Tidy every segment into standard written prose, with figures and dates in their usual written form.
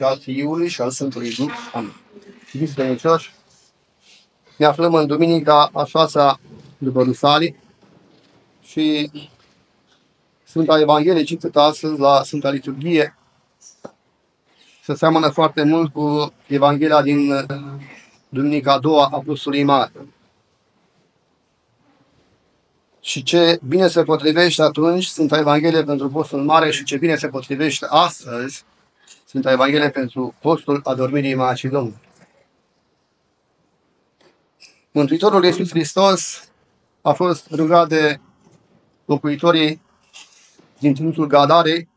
și al Fiului și al Sfântului Duh. Amin. Iubiți credincioși, ne aflăm în duminica a 6-a după Rusalii și Sfânta Evanghelie citită astăzi la Sfânta Liturghie se seamănă foarte mult cu Evanghelia din duminica a 2-a a Apostolului Mare. Și ce bine se potrivește atunci Sfânta Evanghelie pentru postul mare și ce bine se potrivește astăzi Sfânta Evanghelie pentru postul adormirii Maicii Domnului. Mântuitorul Iisus Hristos a fost rugat de locuitorii din ținutul Gadarei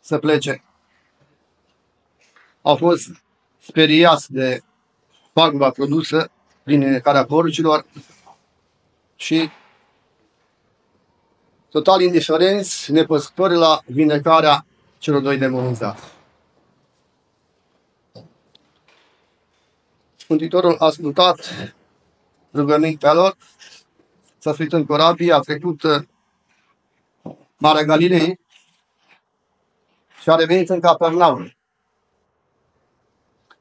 să plece. Au fost speriați de paguba produsă prin înecarea porcilor și total indiferenți, nepăscători la vindecarea celor doi demonizați. Mântuitorul a ascultat rugămintea lor, s-a suit în corabie, a trecut Marea Galilei și a revenit în Capernaum.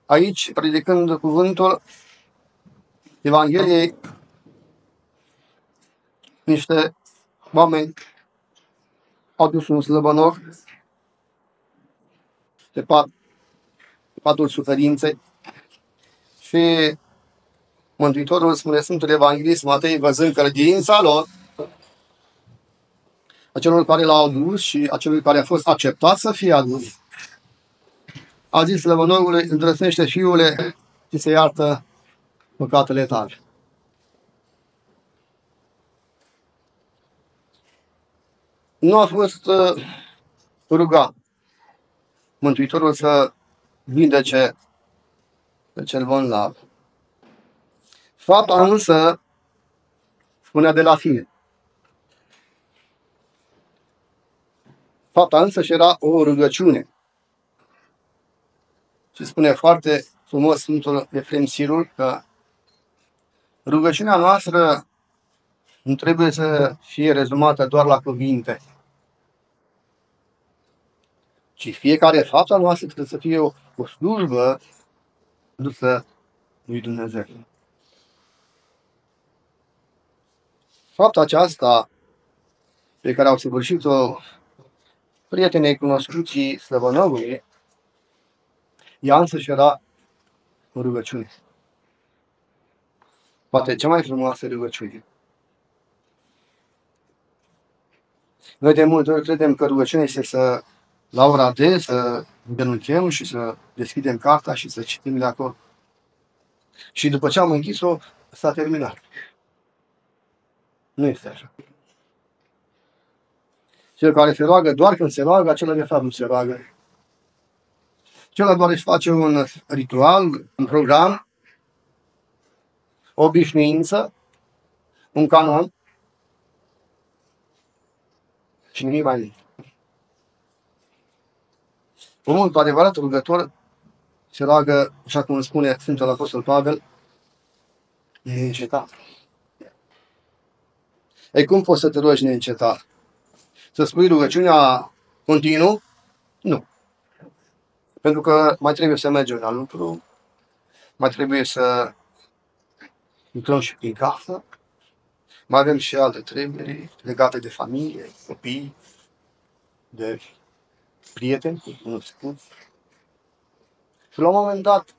Aici, predicând cuvântul Evangheliei, niște oameni au dus un slăbănoc de patul suferinței și Mântuitorul spune Sfântul Evanghelist Matei, văzând credința lor, acelor care l-au adus și acelui care a fost acceptat să fie adus, a zis slăbănogului, îndrăsnește fiule și se iartă păcatele tale. Nu a fost rugat Mântuitorul să vindece pe cel bolnav. Fapta însă spunea de la sine. Fapta însă și era o rugăciune. Și spune foarte frumos Sfântul Efrem Sirul că rugăciunea noastră nu trebuie să fie rezumată doar la cuvinte, ci fiecare faptă noastră trebuie să fie o slujbă dusă lui Dumnezeu. Fapta aceasta pe care au săvârșit-o prietenii cunoscuții slăbănogului, ea însăși era o rugăciune. Poate cea mai frumoasă rugăciune. Noi de multe ori credem că rugăciunea este să laura de, să denunchem și să deschidem cartea și să citim de acolo. Și după ce am închis-o, s-a terminat. Nu este așa. Cel care se roagă doar când se roagă, acela de fapt nu se roagă. Cel doar își face un ritual, un program, o obișnuință, un canon, și nimic mai nimic. Omul cu adevărat rugător se roagă, așa cum spune Sfântul Apostol Pavel, neîncetat. Ei, cum poți să te rogi neîncetat? Să spui rugăciunea continuu? Nu. Pentru că mai trebuie să mergem la lucru, mai trebuie să lucrăm și prin casă, mai avem și alte treburi legate de familie, copii, de prieteni, nu știu. Și la un moment dat,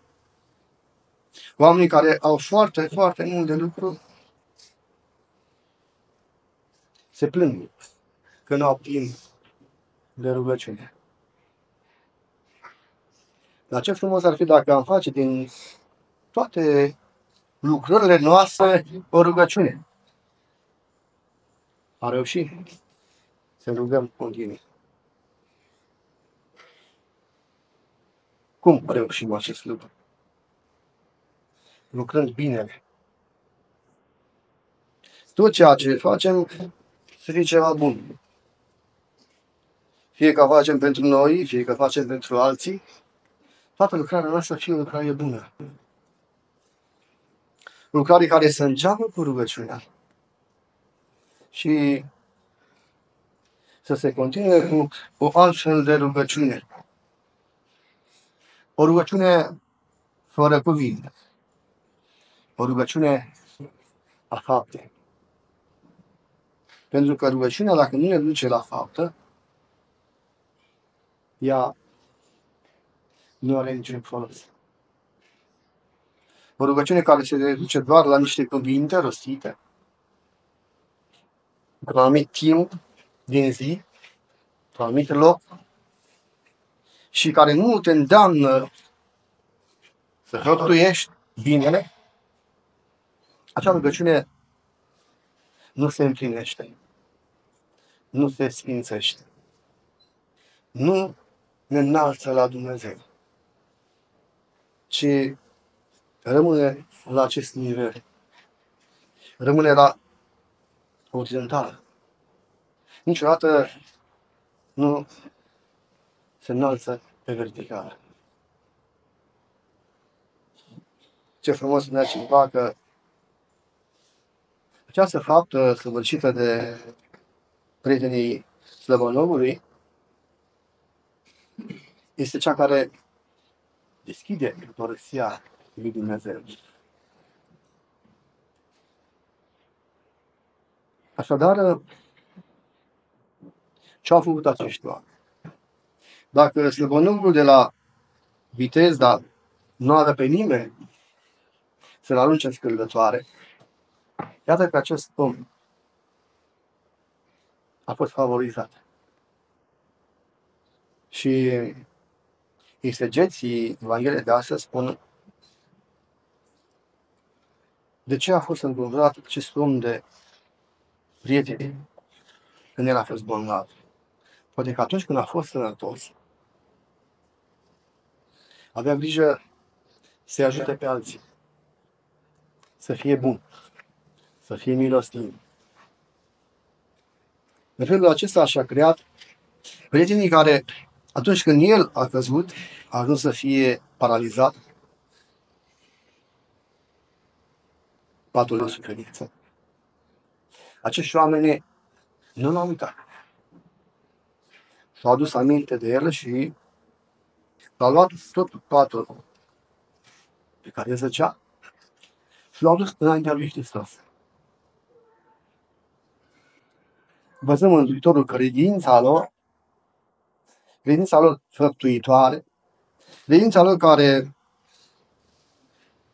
oamenii care au foarte, foarte mult de lucru se plâng că nu au timp de rugăciune. Dar ce frumos ar fi dacă am face din toate lucrările noastre o rugăciune. A reușit să rugăm continuu. Cum reușim acest lucru? Lucrând binele. Tot ceea ce facem să fie ceva bun. Fie că facem pentru noi, fie că facem pentru alții, toată lucrarea noastră fie o lucrare bună. Lucrare care se înceapă cu rugăciunea și să se continue cu o altfel de rugăciune. O rugăciune fără cuvinte. O rugăciune a fapte. Pentru că rugăciunea, dacă nu ne duce la faptă, ea nu are niciun folos. O rugăciune care se reduce doar la niște cuvinte rostite, într-un anumit timp din zi, într-un anumit loc, și care nu te îndeamnă să hărtuiești binele, acea rugăciune nu se împlinește, nu se sfințește, nu ne înalță la Dumnezeu, ci rămâne la acest nivel, rămâne la orizontală. Niciodată nu se înalță pe verticală. Ce frumos spunea cineva că această faptă săvârșită de prietenii Slăbonovului este cea care deschide Împărăția lui Dumnezeu. Așadar, ce-au făcut acești oameni? Dacă Slăbonovul de la Vitezda nu avea pe nimeni să-l arunce în scârbătoare, iată că acest om a fost favorizat. Și exegeții Evangheliei de astăzi spun de ce a fost împovărat acest om de prieteni când el a fost bolnav. Poate că atunci când a fost sănătos, avea grijă să-i ajute pe alții, să fie bun, să fie milostiv. În felul acesta și-a creat prietenii care, atunci când el a căzut, a ajuns să fie paralizat, patul de suferință. Acești oameni nu l-au uitat. S-au adus aminte de el și l-au luat tot patul pe care zăcea și l-au dus înaintea lui Hristos. Văzăm în viitorul credința lor făptuitoare, credința lor care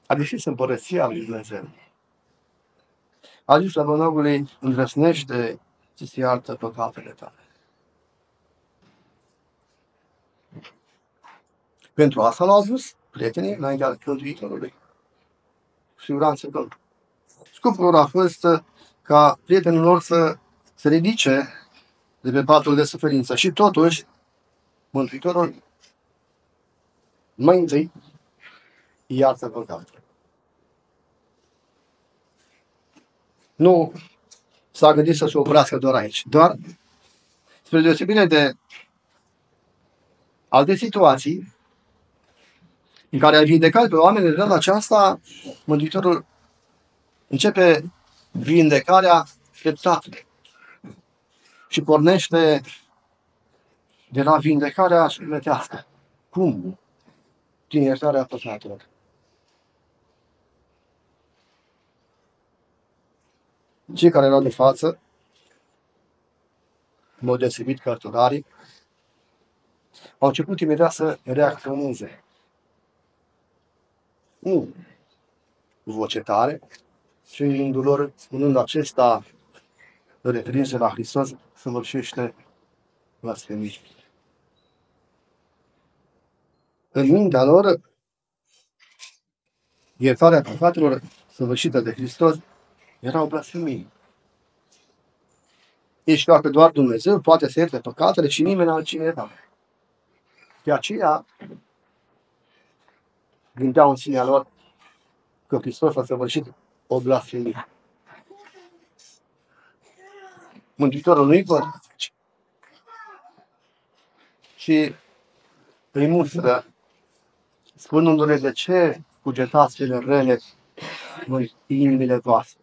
a deschis Împărăția lui Dumnezeu. Ajuns la Slăbonovului, îndrăsnește să-ți iartă păcatele tale. Pentru asta l-au adus prietenii înaintea Mântuitorului. Cu siguranță că scopul lor a fost ca prietenii lor să se ridice de pe patul de suferință. Și totuși, Mântuitorul mai întâi iartă păcatele. Nu s-a gândit să se oprească doar aici, doar spre deosebire de alte situații în care a vindecat pe oameni, de data aceasta Mântuitorul începe vindecarea treptată și pornește de la vindecarea sufletească. Cum? Din iertarea păcatelor. Cei care erau de față, în mod deosebit cărturarii, au început imediat să reacționeze. Nu voce tare, și în rândul lor, spunând acesta, referindu-se la Hristos, săvârșește blasfemie. În mintea lor, iertarea păcatelor săvârșită de Hristos era o blasfemie. Ei știau că doar Dumnezeu poate să ierte păcatele și nimeni altcineva. De aceea gândeau în sinea lor că Hristos a săvârșit o blasfemie. Mântuitorul nu-i văd și îi mustră, spunându-le de ce cugetați cele rele în inimile voastre.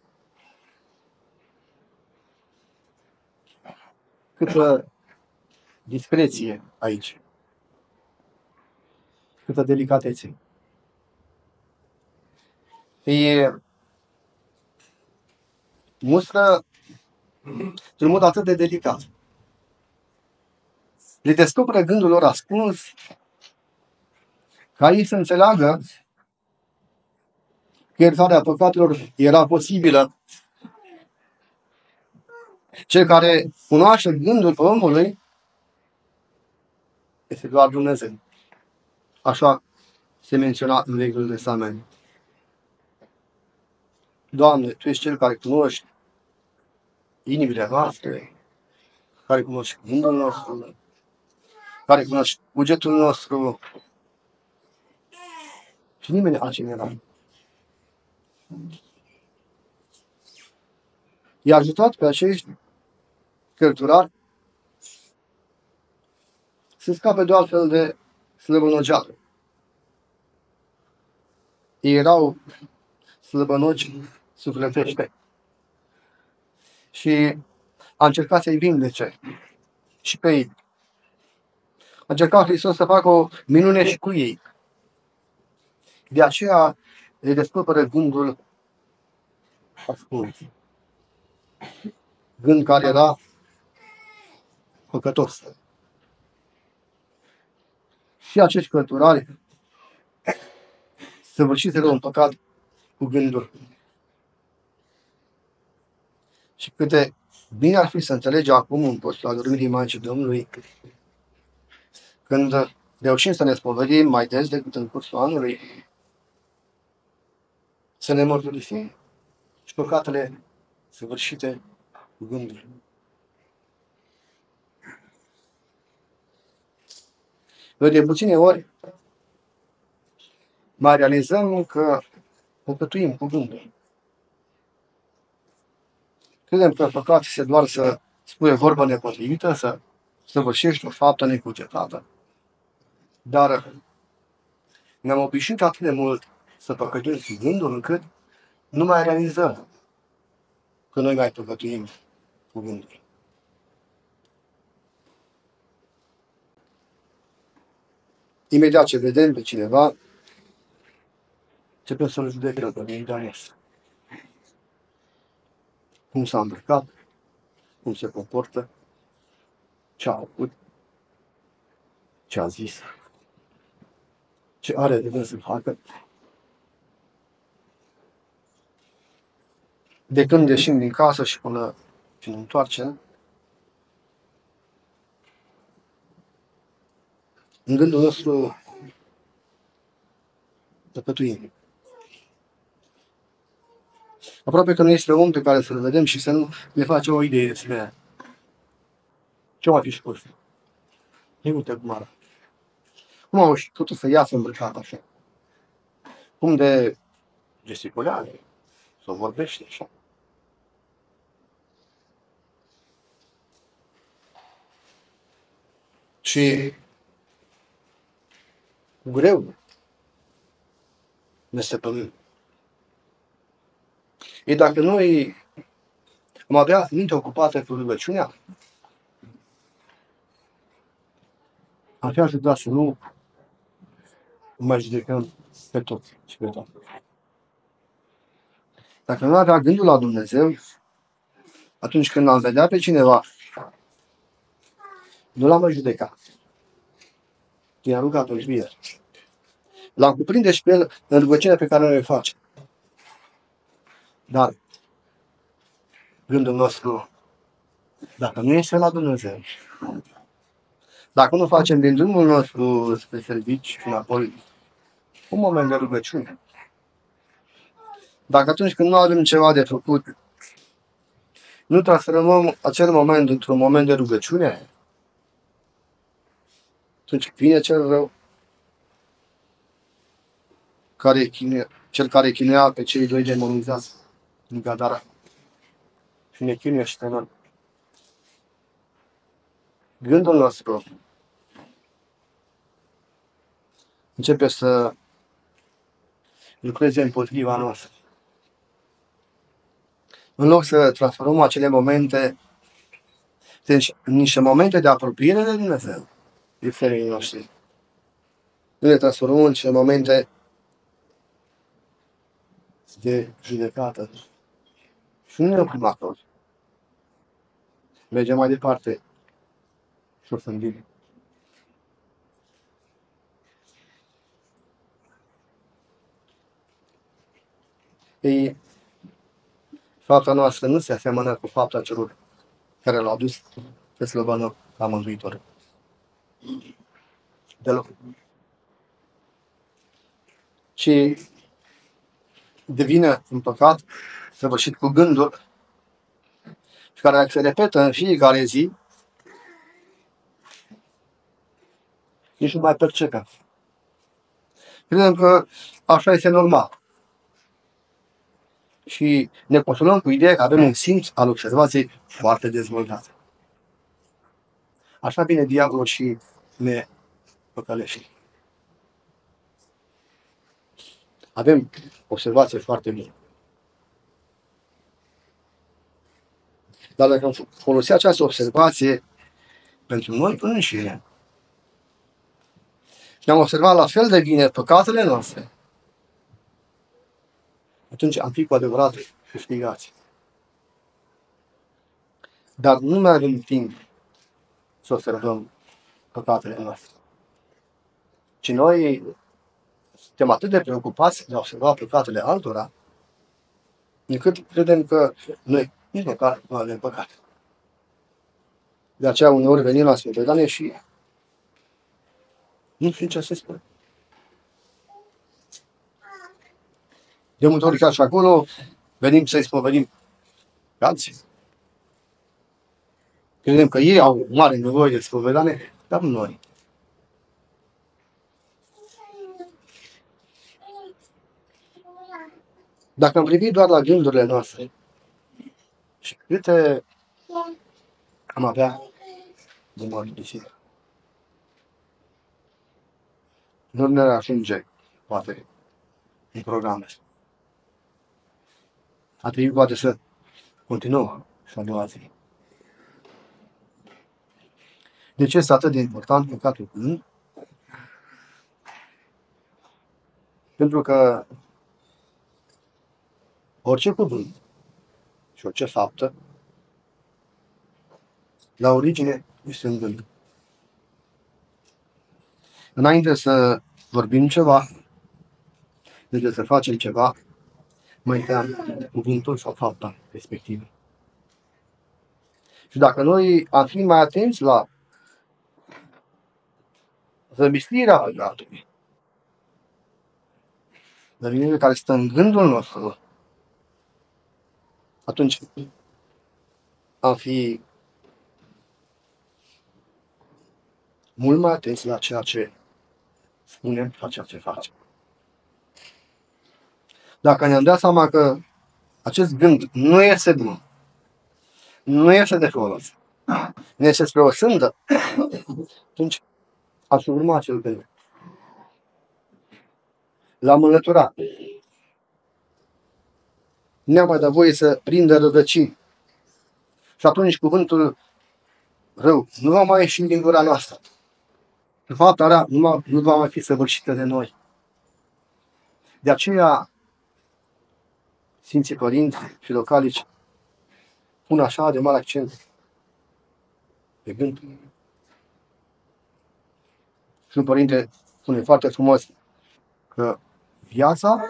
Câtă discreție aici! câtă delicatețe. E mustră într-un mod atât de delicat. Le descoperă gândul lor ascuns, ca ei să înțeleagă că iertarea păcatelor era posibilă. Cel care cunoaște gândul omului este doar Dumnezeu. Așa se menționa în Vechiul Testament. Doamne, Tu ești Cel care cunoști inimile noastre, care cunoști gândul nostru, care cunoști cugetul nostru și nimeni altcineva. I-a ajutat pe acești cărturari să scape de o altfel de slăbănogeală. Ei erau slăbănogi sufletește și a încercat să-i vindece și pe ei. A încercat Hristos să facă o minune și cu ei. De aceea îi descoperă gândul ascuns. Gând care era păcătos. Și acești cărturari săvârșiseră un păcat cu gândul. Și cât de bine ar fi să înțelege acum în postul adormirii Maicii Domnului, când reușim să ne spovedim mai des decât în cursul anului, să ne mărturisim și păcatele săvârșite cu gândul. Noi de puține ori mai realizăm că păcătuim cu gândul. Credem că păcat este doar să spui o vorbă nepotrivită, să săvârșești o faptă necugetată. Dar ne-am obișnuit atât de mult să păcătuim cu gândul, încât nu mai realizăm că noi mai păcătuim cu gândul. Imediat ce vedem pe cineva, începem să-l judecăm pe mintea noastră. Cum s-a îmbrăcat, cum se comportă, ce a făcut, ce a zis, ce are de gând să facă. De când ieșim din casă și până ce ne întoarcem, în gândul nostru păcătuim. Aproape că nu este om pe care să-l vedem și să nu ne face o idee despre ce mai fi și pus. Nu uite cum arată. Cum au putut să iasă îmbrăcat așa? Cum de gesticulează sau vorbește așa? Și cu greu ne stăpânim. E dacă noi am avea mintea ocupată cu rugăciunea, ar fi ajutat să nu mai judecăm pe toți și pe toate. Dacă nu avea gândul la Dumnezeu, atunci când l-am vedea pe cineva, nu l-am mai judecat. I-am rugat o bine. L-am cuprinde și pe el în rugăciunea pe care noi o facem. Dar gândul nostru, dacă nu este la Dumnezeu, dacă nu facem din drumul nostru spre servici înapoi un moment de rugăciune, dacă atunci când nu avem ceva de făcut, nu transformăm acel moment într-un moment de rugăciune, atunci vine cel rău, cel care chinuia pe cei doi demonizați din Gadara și ne chinuie și pe noi. Gândul nostru începe să lucreze împotriva noastră. În loc să transformăm acele momente în niște momente de apropiere de Dumnezeu, de firii noștri, nu le transformăm în cele momente de judecată. Și nu ne oprim la tot. Mergem mai departe și o să învine. Ei, fapta noastră nu se aseamănă cu fapta celor care l-au dus pe slăbănă la Mântuitor. Deloc. Și devine un păcat săvârșit cu gândul și care, dacă se repetă în fiecare zi, nici nu mai percepe. Credem că așa este normal. Și ne consolăm cu ideea că avem un simț al observației foarte dezvoltat. Așa vine diavolul și ne păcălește. Avem observație foarte bună. Dar dacă folosi această observație pentru noi înșine, și ne-am observat la fel de bine păcatele noastre, atunci am fi cu adevărat câștigați. Dar nu mai avem timp să observăm păcatele noastre. Și noi suntem atât de preocupați de a observa păcatele altora, încât credem că noi nici măcar nu avem păcat. De aceea uneori venim la spovedanie și nu știu ce se spune. De multe ori, chiar și acolo, venim să-i spovedim pe alții. Credem că ei au mare nevoie de spovedanie, dar nu noi. Dacă am privit doar la gândurile noastre și câte am avea de mărturisire, nu ne ajunge, poate, în programe. A trebuit poate să continuăm și a doua zi. De ce este atât de important păcatul cuvânt? Pentru că orice cuvânt și orice faptă, la origine, este un gând. Înainte să vorbim ceva, deci să facem ceva, mai întâi cuvântul sau fapta respectivă. Și dacă noi am fi mai atenți la zămislirea păcatului, zămislirea care stă în gândul nostru, atunci am fi mult mai atenți la ceea ce spunem și la ceea ce facem. Dacă ne-am dat seama că acest gând nu este bun, nu este de folos, ne este spre o sândă, atunci aș urma acel gând. L-am înlăturat. Ne-am mai dat voie să prindă rădăcini. Și atunci cuvântul rău nu va mai ieși din gura noastră. Fapta rea nu va mai fi săvârșită de noi. De aceea, Sfinții Părinți și localici pun așa de mare accent pe gând. Și un părinte spune foarte frumos că viața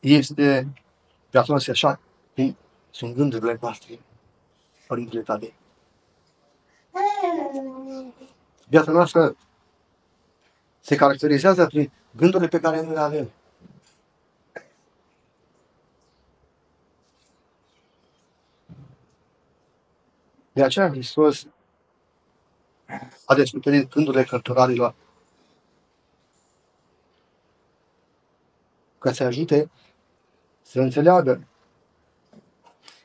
este viața noastră așa cum sunt gândurile noastre, Părintele Tadei. Viața noastră se caracterizează prin gândurile pe care noi le avem. De aceea Hristos a descoperit gândurile cărturarilor ca să ajute să înțeleagă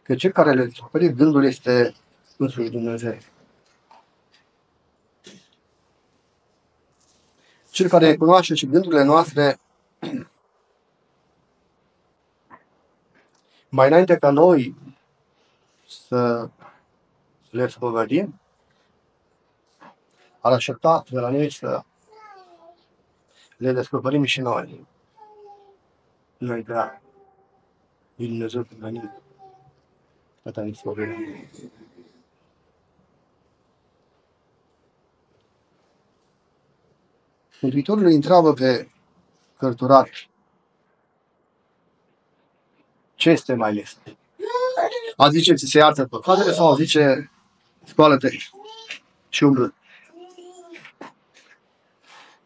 că cel care le descoperit gândul este însuși Dumnezeu. Cel care cunoaște și gândurile noastre mai înainte ca noi să le spovedim, ar aștepta de la noi să le descoperim și noi. Noi, da, din Dumnezeu venit, atâta ne descoperim. Mântuitorul îi întreabă pe cărturar, ce este mai lesn? A zice, ți se iartă păcatele, sau a zice, scoală-te și umblă.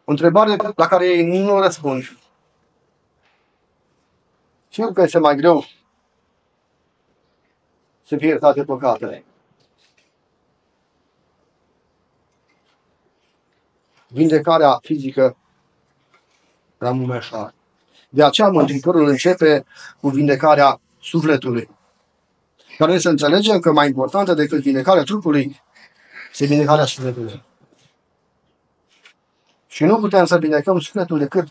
O întrebare la care ei nu răspund. Știu că este mai greu să fie iertate păcatele. Vindecarea fizică era mult mai ușoară. De aceea Mântuitorul începe cu vindecarea sufletului, care noi să înțelegem că mai importantă decât vindecarea trupului este vindecarea sufletului. Și nu putem să vindecăm sufletul decât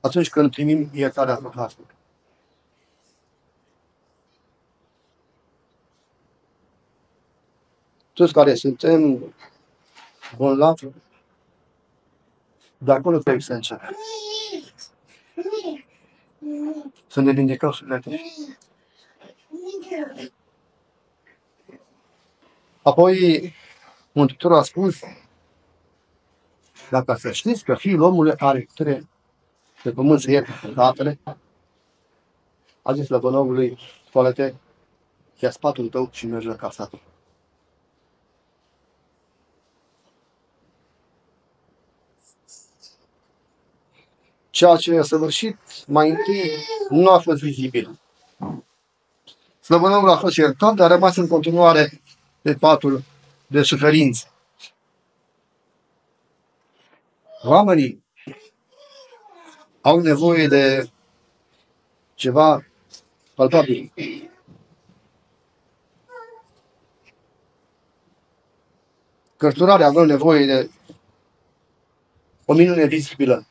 atunci când primim iertarea păcatelor. Toți care suntem bolnavi, de acolo trebuie să începem. Să ne vindecăm sufletul. Apoi, Mântuitorul a spus, dacă să știți că Fiul omului are putere pe pământ să ierte păcatele, a zis lăbănogului, scoală-te, ia spatul tău și mergi la casa ta. Ceea ce a săvârșit mai întâi nu a fost vizibil. Slăbănogul a fost iertat, dar a rămas în continuare pe patul de suferință. Oamenii au nevoie de ceva palpabil. Cărturarea avea nevoie de o minune vizibilă.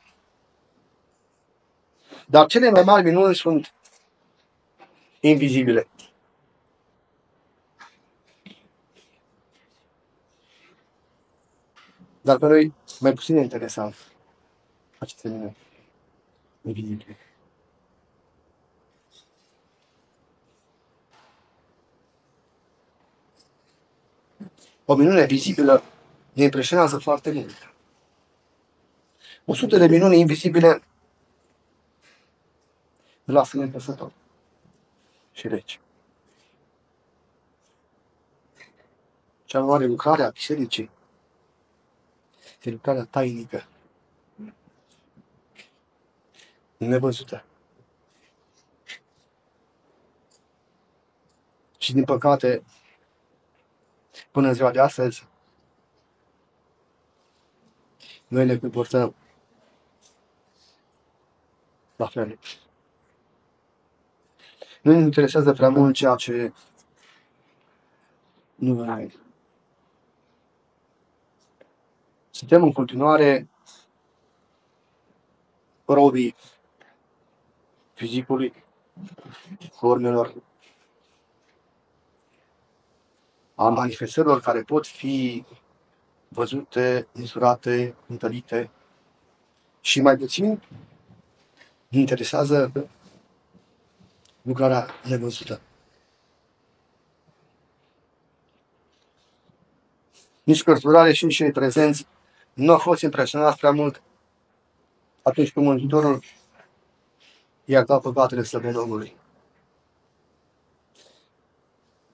Dar cele mai mari minuni sunt invizibile. Dar pe noi mai puțin interesant aceste minuni invizibile. O minune vizibilă ne impresionează foarte mult. 100 de minuni invizibile îl lasă nepăsător și rece. Cea mai mare lucrare a bisericii este lucrarea tainică, nevăzută. Și din păcate, până în ziua de astăzi, noi ne comportăm la fel. Nu ne interesează prea mult ceea ce nu vă mai. Suntem în continuare robii fizicului, formelor, a manifestărilor care pot fi văzute, măsurate, întărite și mai puțin ne interesează lucrarea nevăzută. Nici cărturare și nici cei prezenți nu au fost impresionați prea mult atunci când Mântuitorul i-a dat păcatele slăbănogului.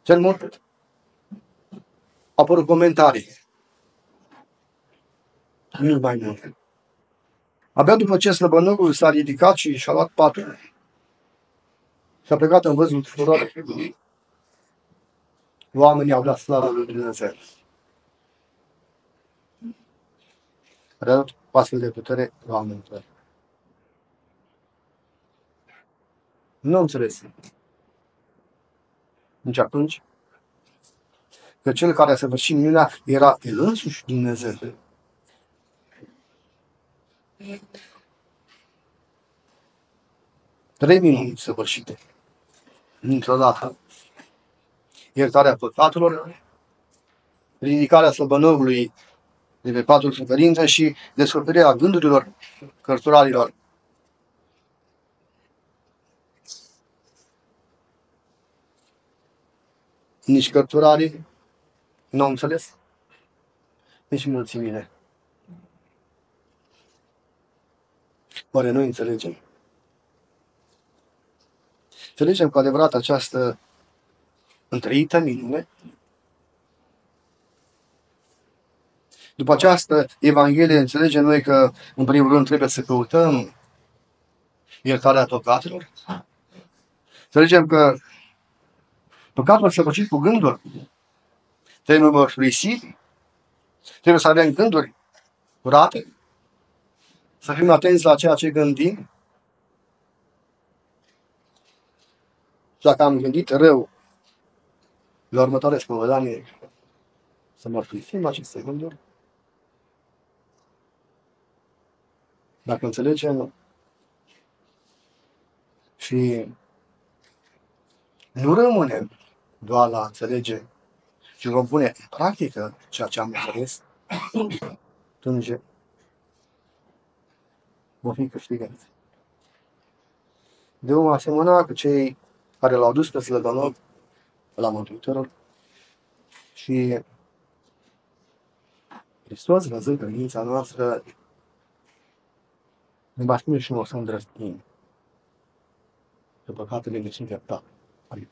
Cel mult apărut comentarii. Nu mai mult. Abia după ce slăbănogul s-a ridicat și și-a luat patul, s-a plecat în văzul tuturor, oamenii au dat slavă lui Dumnezeu. A dat o astfel de putere oamenilor. Nu am înțeles nici atunci că cel care a săvârșit minunea era el însuși Dumnezeu. Trei minuni săvârșite dintr-o dată. Iertarea păcatelor, ridicarea slăbănogului de pe patul suferinței și descoperirea gândurilor cărturarilor. Nici cărturarii nu au înțeles, nici mulțimile. Oare noi înțelegem? Înțelegem cu adevărat această întreită minune? După această Evanghelie înțelegem noi că, în primul rând, trebuie să căutăm iertarea păcatelor? Înțelegem că păcatul săvârșit cu gânduri, trebuie mărturisi, trebuie să avem gânduri curate, să fim atenți la ceea ce gândim. Dacă am gândit rău la următoarea spovedanie, să mărturisim aceste gânduri. Dacă înțelegem și nu rămânem doar la înțelege, ci vom pune în practică ceea ce am înțeles, atunci vom fi câștigați. De o asemenea cu cei care l-au dus pe slăbănor la Mântuitorul și Hristos, văzând credința noastră, ne va spune și noi să îndrăznim că păcatele ne sunt iertate. Amin.